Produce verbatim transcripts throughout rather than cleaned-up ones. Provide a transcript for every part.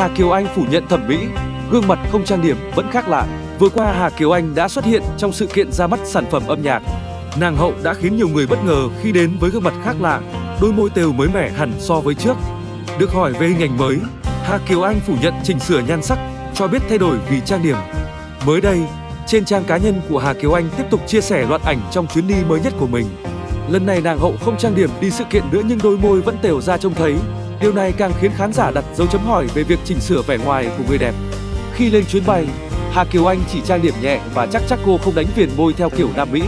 Hà Kiều Anh phủ nhận thẩm mỹ, gương mặt không trang điểm vẫn khác lạ. Vừa qua Hà Kiều Anh đã xuất hiện trong sự kiện ra mắt sản phẩm âm nhạc. Nàng hậu đã khiến nhiều người bất ngờ khi đến với gương mặt khác lạ, đôi môi tều mới mẻ hẳn so với trước. Được hỏi về hình ảnh mới, Hà Kiều Anh phủ nhận chỉnh sửa nhan sắc, cho biết thay đổi vì trang điểm. Mới đây, trên trang cá nhân của Hà Kiều Anh tiếp tục chia sẻ loạt ảnh trong chuyến đi mới nhất của mình. Lần này nàng hậu không trang điểm đi sự kiện nữa nhưng đôi môi vẫn tều ra trông thấy. Điều này càng khiến khán giả đặt dấu chấm hỏi về việc chỉnh sửa vẻ ngoài của người đẹp. Khi lên chuyến bay, Hà Kiều Anh chỉ trang điểm nhẹ và chắc chắc cô không đánh viền môi theo kiểu Nam Mỹ.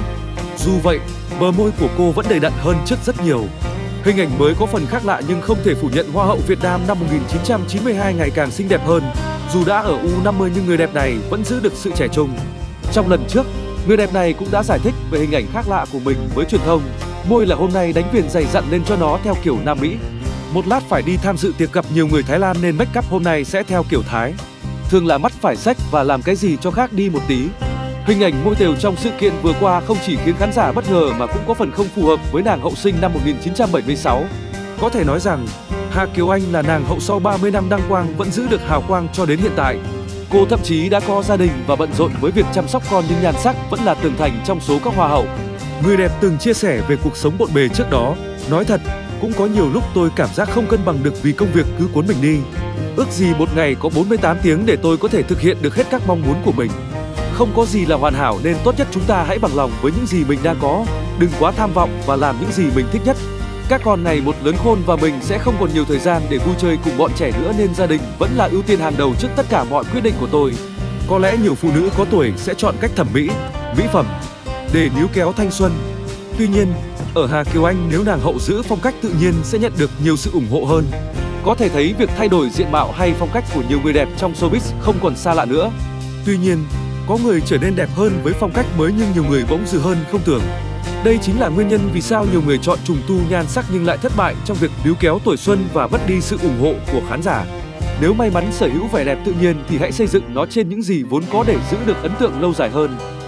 Dù vậy, bờ môi của cô vẫn đầy đặn hơn trước rất nhiều. Hình ảnh mới có phần khác lạ nhưng không thể phủ nhận Hoa hậu Việt Nam năm một nghìn chín trăm chín mươi hai ngày càng xinh đẹp hơn. Dù đã ở U năm mươi nhưng người đẹp này vẫn giữ được sự trẻ trung. Trong lần trước, người đẹp này cũng đã giải thích về hình ảnh khác lạ của mình với truyền thông. Môi là hôm nay đánh viền dày dặn lên cho nó theo kiểu Nam Mỹ. Một lát phải đi tham dự tiệc gặp nhiều người Thái Lan nên make up hôm nay sẽ theo kiểu Thái. Thường là mắt phải xách và làm cái gì cho khác đi một tí. Hình ảnh môi tều trong sự kiện vừa qua không chỉ khiến khán giả bất ngờ mà cũng có phần không phù hợp với nàng hậu sinh năm một nghìn chín trăm bảy mươi sáu. Có thể nói rằng, Hà Kiều Anh là nàng hậu sau ba mươi năm đăng quang vẫn giữ được hào quang cho đến hiện tại. Cô thậm chí đã có gia đình và bận rộn với việc chăm sóc con nhưng nhan sắc vẫn là tường thành trong số các hoa hậu. Người đẹp từng chia sẻ về cuộc sống bộn bề trước đó, nói thật, cũng có nhiều lúc tôi cảm giác không cân bằng được vì công việc cứ cuốn mình đi. Ước gì một ngày có bốn mươi tám tiếng để tôi có thể thực hiện được hết các mong muốn của mình. Không có gì là hoàn hảo nên tốt nhất chúng ta hãy bằng lòng với những gì mình đang có. Đừng quá tham vọng và làm những gì mình thích nhất. Các con này một lớn khôn và mình sẽ không còn nhiều thời gian để vui chơi cùng bọn trẻ nữa nên gia đình vẫn là ưu tiên hàng đầu trước tất cả mọi quyết định của tôi. Có lẽ nhiều phụ nữ có tuổi sẽ chọn cách thẩm mỹ, mỹ phẩm để níu kéo thanh xuân. Tuy nhiên, ở Hà Kiều Anh nếu nàng hậu giữ phong cách tự nhiên sẽ nhận được nhiều sự ủng hộ hơn. Có thể thấy việc thay đổi diện mạo hay phong cách của nhiều người đẹp trong showbiz không còn xa lạ nữa. Tuy nhiên, có người trở nên đẹp hơn với phong cách mới nhưng nhiều người bỗng dừ hơn không tưởng. Đây chính là nguyên nhân vì sao nhiều người chọn trùng tu nhan sắc nhưng lại thất bại trong việc níu kéo tuổi xuân và mất đi sự ủng hộ của khán giả. Nếu may mắn sở hữu vẻ đẹp tự nhiên thì hãy xây dựng nó trên những gì vốn có để giữ được ấn tượng lâu dài hơn.